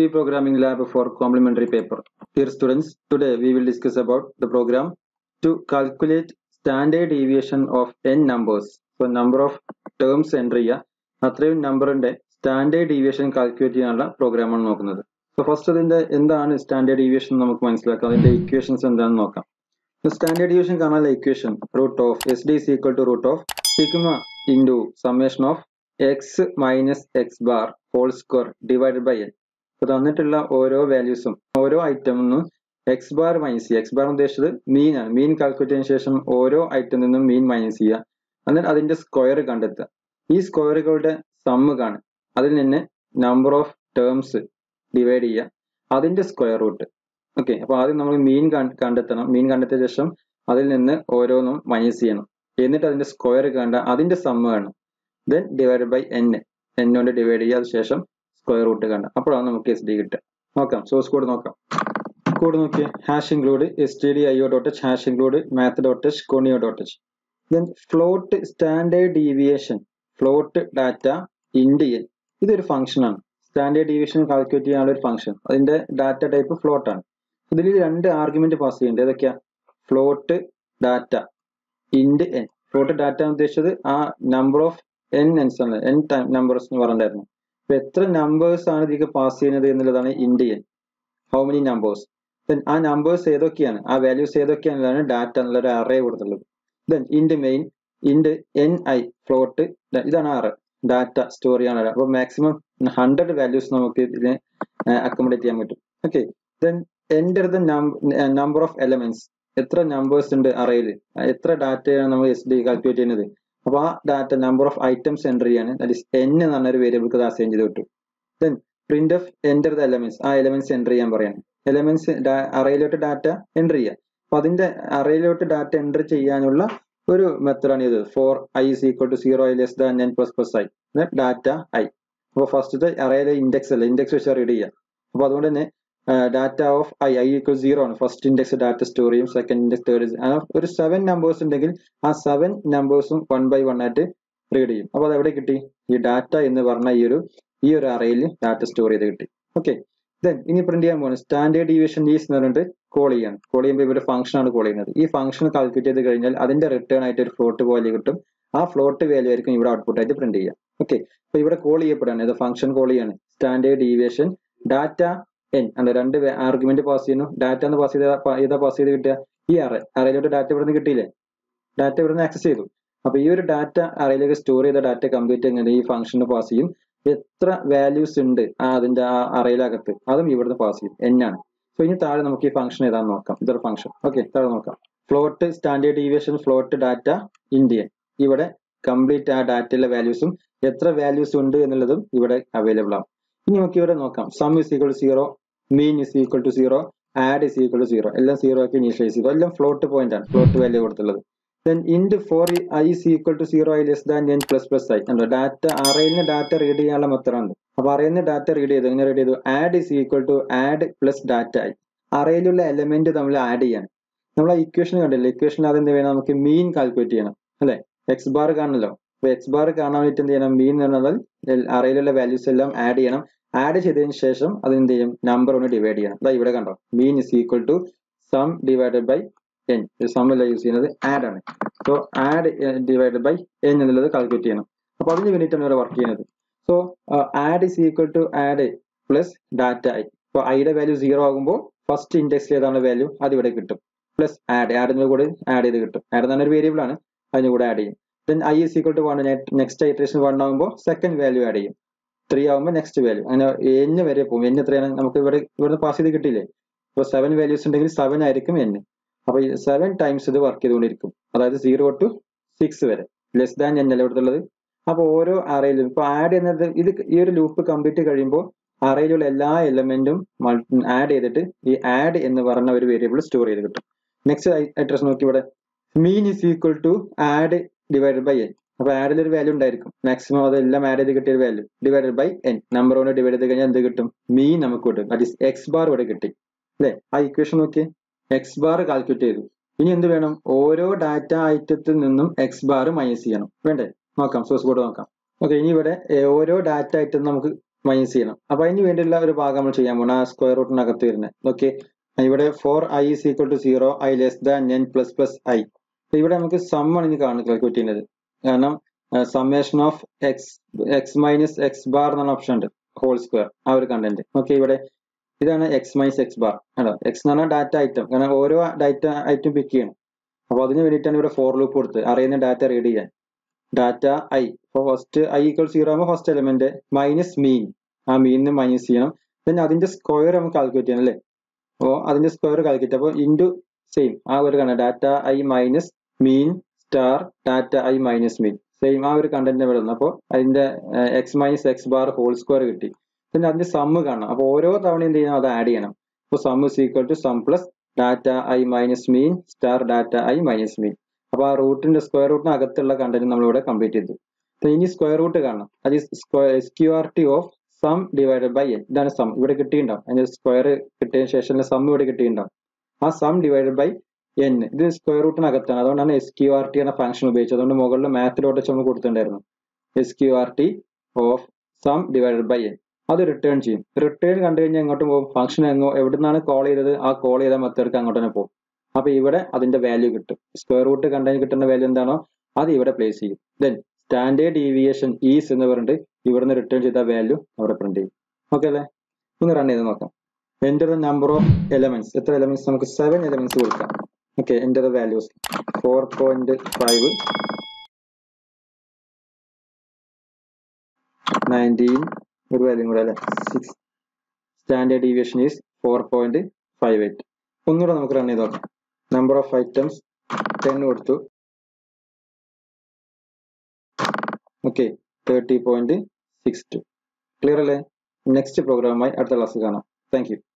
C Programming Lab for Complementary Paper. Dear students, today we will discuss about the program to calculate standard deviation of n numbers. So, number of terms entry ya, number and standard deviation calculate the program. So, first of all, standard deviation the equations and then the standard deviation equation root of SD is equal to root of sigma into summation of x minus x bar whole square divided by n. So, the values of item x bar minus x bar is mean. Mean calculation item mean minus and then that is the square. This square is the sum. That is the number of terms divided. That is the square root. Okay, so that is the mean. Mean calculation that is minus n. That is the square. That is the sum. Then divided by n. N is divided by the square root. Okay, source code. Hash include stdio.h hash include math.h conio.h. Then float standard deviation. Float data int n. This is a function. Standard deviation calculate a function. That is data type float. So, this is two argument pass cheyende. Float data int n. Float data is a number of n time numbers. So, numbers are passed in Indian. How many numbers? Then our numbers say our values say data array. Then in the main, in the ni float data story so, maximum 100 values accommodate. Okay. Then enter the number of elements. Etra numbers in the array. Etra data SD calculate. That number of items entry that is n variable then printf enter the elements elements entry elements array data entry adinte array data enter cheyanulla oru method aanu idu for I is equal to 0 less than n plus plus I then data I appo first the array index vecha read cheya appo adondane data of I equals 0 on first index data store second index third is and 7 numbers undengil aa 7 numbers one by one at read cheyum appo adavade kitti ee data ennu varna ee oru array il data store edu kitti. Okay, then ini print cheyan ponu standard deviation is nanante call cheyan oru function aanu call cheynadu ee function calculate chedu kayinjal adinte return aayittu oru float pole kittum aa float value irikkum ivda output aayittu print cheya. Okay, appo ivda call cheyapadana idu function call cheyana standard deviation data n and the argument pass data and pass the array data from the data from access. Up your data array story the data completing and function pass in values in the array lagathi. Adam you were the pass in none. So in the function is the function. Okay, float standard deviation float data India. You would complete data values etra values undo and the you would available. Sum is equal to 0, mean is equal to 0, add is equal to 0. All 0 initialize 0. Float point and float value. Then int for I is equal to 0 I less than n plus plus I. And data array in data read ചെയ്യാനുള്ള മെത്തേഡാണ്. അപ്പോൾ array in data read ചെയ്തു എങ്ങനെ read ചെയ്തു add is equal to add plus data I. അറേയിലുള്ള element നമ്മൾ add ചെയ്യണം. നമ്മൾ ഇക്വേഷൻ കണ്ടില്ല. ഇക്വേഷനിൽ അതെന്ത് വേണം നമുക്ക് മീൻ കാൽക്കുലേറ്റ് ചെയ്യണം. അല്ലേ? x bar കാണണല്ലോ. അപ്പോൾ x bar കാണാൻ വേണ്ടി എന്ത് ചെയ്യണം മീൻ എന്നാൽ അറേയിലുള്ള വാല്യൂസ് എല്ലാം ആഡ് ചെയ്യണം. Add ചെയ്തതിന് ശേഷം അതിന്റെ നമ്പർ ഒന്ന് ഡിവൈഡ് ചെയ്യണം. ദാ ഇവിടെ കണ്ടോ mean is equal to sum divided by n. Sum അല്ല യൂസ് ചെയ്യുന്നത് ആഡ് ആണ്. So add divided by n എന്നുള്ളത് കാൽക്കുലേറ്റ് ചെയ്യണം. അപ്പോൾ അതിന് വേണ്ടിയിട്ടാണ് ഇവിടെ വർക്ക് ചെയ്യുന്നത്. So add is equal to add plus data I. അപ്പോൾ ഐയുടെ വാല്യൂ 0 ആകുമ്പോൾ ഫസ്റ്റ് ഇൻഡെക്സിൽ ഏതാണ് വാല്യൂ അത് ഇവിടെ കിട്ടും. പ്ലസ് ആഡ് ആഡിന്റെ കൂടെ ആഡ് ചെയ്ത് കിട്ടും. ആഡ് എന്ന് പറഞ്ഞ ഒരു വേരിയബിൾ ആണ് അതിന് കൂടെ ആഡ് ചെയ്യും. Then I is equal to 1 next iteration 1 ആകുമ്പോൾ സെക്കൻഡ് വാല്യൂ ആഡ് ചെയ്യും. 3 ആവുമ്പോൾ നെക്സ്റ്റ് വാല്യൂ അങ്ങനെ n വരെ പോകും. n എത്രയാണ് നമുക്ക് ഇവിടെ പാസ് ചെയ്ത് കിട്ടിയില്ലേ. അപ്പോൾ 7 വാല്യൂസ് ഉണ്ടെങ്കിൽ 7 ആയിരിക്കും n. അപ്പോൾ 7 ടൈംസ് ഇത് വർക്ക് ചെയ്തുകൊണ്ടിരിക്കും. അതായത് 0 ടു 6 വരെ ലെസ് ദാൻ n അല്ല ഇവിടുത്തുള്ളത്. അപ്പോൾ ഓരോ അറേയിലും ഇപ്പോൾ ആഡ് ചെയ്യുന്നത് ഇത് ഈ ഒരു ലൂപ്പ് കംപ്ലീറ്റ് കഴിയുമ്പോൾ അറേയിലുള്ള എല്ലാ എലമെന്റും ആഡ് ചെയ്തിട്ട് ഈ ആഡ് എന്ന് പറഞ്ഞ ഒരു വേരിയബിൾ സ്റ്റോർ ചെയ്ത് കിട്ടും. നെക്സ്റ്റ് ഇറ്ററേഷൻ നോക്കി ഇവിടെ mean is equal to add divided by n. അപ്പോൾ ആഡിലൊരു വാല്യൂ ഉണ്ടായിരിക്കും. മാക്സിമം അതെല്ലാം ആഡ് ചെയ്ത് കിട്ടിയ ഒരു value divided by n. Number കൊണ്ട് ഡിവൈഡ് ചെയ്ത് കഴിഞ്ഞാൽ എന്ത് കിട്ടും മീൻ നമുക്ക് കിട്ടും. ദാറ്റ് ഈസ് എക്സ് ബാർ ഇവിടെ കിട്ടി അല്ലേ. ആ ഇക്വേഷൻ നോക്കി എക്സ് ബാർ കാൽക്കുലേറ്റ് ചെയ്തു. ഇനി എന്ത് വേണം ഓരോ ഡാറ്റ ഐറ്റത്തിൽ നിന്നും എക്സ് ബാർ മൈനസ് ചെയ്യണം വേണ്ടേ. നോക്കാം സോഴ്സ് കോഡ് നോക്കാം. ഓക്കെ, ഇനി ഇവിടെ ഓരോ ഡാറ്റ ഐറ്റം നമുക്ക് minus ചെയ്യണം. അപ്പോൾ അതിന് വേണ്ടിയുള്ള ഒരു ഭാഗം നമ്മൾ ചെയ്യാൻ പോണ സ്ക്വയർ റൂട്ടിനകത്ത് വരുന്നത്. ഓക്കെ, ഇവിടെ 4i = 0, i < n++i. ഇവിടെ നമുക്ക് സം ആണ് ഇനി കാൽക്കുലേറ്റ് ചെയ്യുന്നത്. കാരണം summation of x - x bar എന്ന ഓപ്ഷൻ ഉണ്ട്, ഹോൾ സ്ക്വയർ, ആ ഒരു കണ്ടന്റ്. ഓക്കെ, ഇവിടെ ഇതാണ് x - x ബാർ. ആണോ, എക്സ് എന്ന് പറഞ്ഞാൽ ഡാറ്റ ഐറ്റം, കാരണം ഓരോ ഡാറ്റ ഐറ്റം പിക്ക് ചെയ്യണം. അപ്പോൾ അതിന് വേണ്ടിയിട്ടാണ് ഇവിടെ ഫോർ ലൂപ്പ് കൊടുത്ത് അറിയുന്ന ഡാറ്റ റീഡ് ചെയ്യാൻ. ഡാറ്റ ഐ, അപ്പോൾ ഫസ്റ്റ് i = 0 ആകുമ്പോൾ ഫസ്റ്റ് എലമെന്റ് മൈനസ് മീൻ, ആ മീനിന് മൈനസ് ചെയ്യണം. പിന്നെ അതിന്റെ സ്ക്വയർ നമുക്ക് കാൽക്കുലേറ്റ് ചെയ്യണം അല്ലേ. അപ്പോൾ അതിന്റെ സ്ക്വയർ കാൽക്കുലേറ്റ്, അപ്പോൾ ഇൻറ്റു സെയിം ആ ഒരു content, data I minus mean star data I minus mean, same ആ ഒരു കണ്ടന്റ് ഇവിടെ വന്നു. അപ്പോൾ അതിന്റെ x - x bar whole square കിട്ടി. പിന്നെ അതിന്റെ സമ്മ് കാണണം, അപ്പോൾ ഓരോ തവണ എന്ത് ചെയ്യണം, അത് ആഡ് ചെയ്യണം. അപ്പോൾ sum = sum plus data I minus mean star data I minus mean. അപ്പോൾ ആ റൂട്ടിന്റെ സ്ക്വയർ റൂട്ടിന് അകത്തുള്ള കണ്ടന്റ് നമ്മളിവിടെ കംപ്ലീറ്റ് ചെയ്തു. അപ്പോൾ ഇനി സ്ക്വയർ റൂട്ട് കാണണം, അത് SQRT of sum divided by n. ഇതാണ് സം, ഇവിടെ കിട്ടിയിട്ടുണ്ടാവും. അതിന്റെ സ്ക്വയർ കിട്ടിയതിന് ശേഷം സം ഇവിടെ കിട്ടിയിട്ടുണ്ടാവും. ആ sum divided by n, ഇത് സ്ക്വയർ റൂട്ടിന് അകത്താണ്. അതുകൊണ്ടാണ് SQRT എന്ന ഫംഗ്ഷൻ ഉപയോഗിച്ചത്. അതുകൊണ്ട് മുകളിൽ മാത്തിലോട്ട് നമ്മൾ കൊടുത്തിട്ടുണ്ടായിരുന്നു SQRT of sum divided by n. അത് റിട്ടേൺ ചെയ്യും. റിട്ടേൺ കണ്ടു കഴിഞ്ഞാൽ എങ്ങോട്ടും പോകും, ഫംഗ്ഷൻ എവിടെ നിന്നാണ് കോൾ ചെയ്തത് ആ കോൾ ചെയ്ത മെത്തേഡ്ക്ക് അങ്ങോട്ട് തന്നെ പോകും. അപ്പൊ ഇവിടെ അതിന്റെ വാല്യൂ കിട്ടും, സ്ക്വയർ റൂട്ട് കണ്ടതിന് കിട്ടുന്ന വാല്യൂ എന്താണോ അത് ഇവിടെ പ്ലേസ് ചെയ്യും. ദെൻ സ്റ്റാൻഡേർഡ് ഡീവിയേഷൻ ഈസ് എന്ന് പറഞ്ഞിട്ട് ഇവിടുന്ന് റിട്ടേൺ ചെയ്ത വാല്യൂ അവിടെ പ്രിന്റ് ചെയ്യും. ഓക്കെ അല്ലേ, ഒന്ന് റൺ ചെയ്ത് നോക്കാം. Enter the number of elements, എത്ര എലമെന്റ്സ്, നമുക്ക് 7 എലമെന്റ്സ് കൊടുക്കാം. ഓക്കെ, എന്റർ ദ വാല്യൂസ് 4.5, 19, ഒരു വാല്യൂ കൂടെ അല്ലേ, 6. Standard deviation is 4.58. ഒന്നുകൂടെ നമുക്ക് റൺ ചെയ്ത് നോക്കാം. നമ്പർ ഓഫ് ഐറ്റംസ് 10 കൊടുത്തു. ഓക്കെ, 30.62. ക്ലിയർ അല്ലേ? നെക്സ്റ്റ് പ്രോഗ്രാമുമായി അടുത്ത ക്ലാസ് കാണാം. Thank U.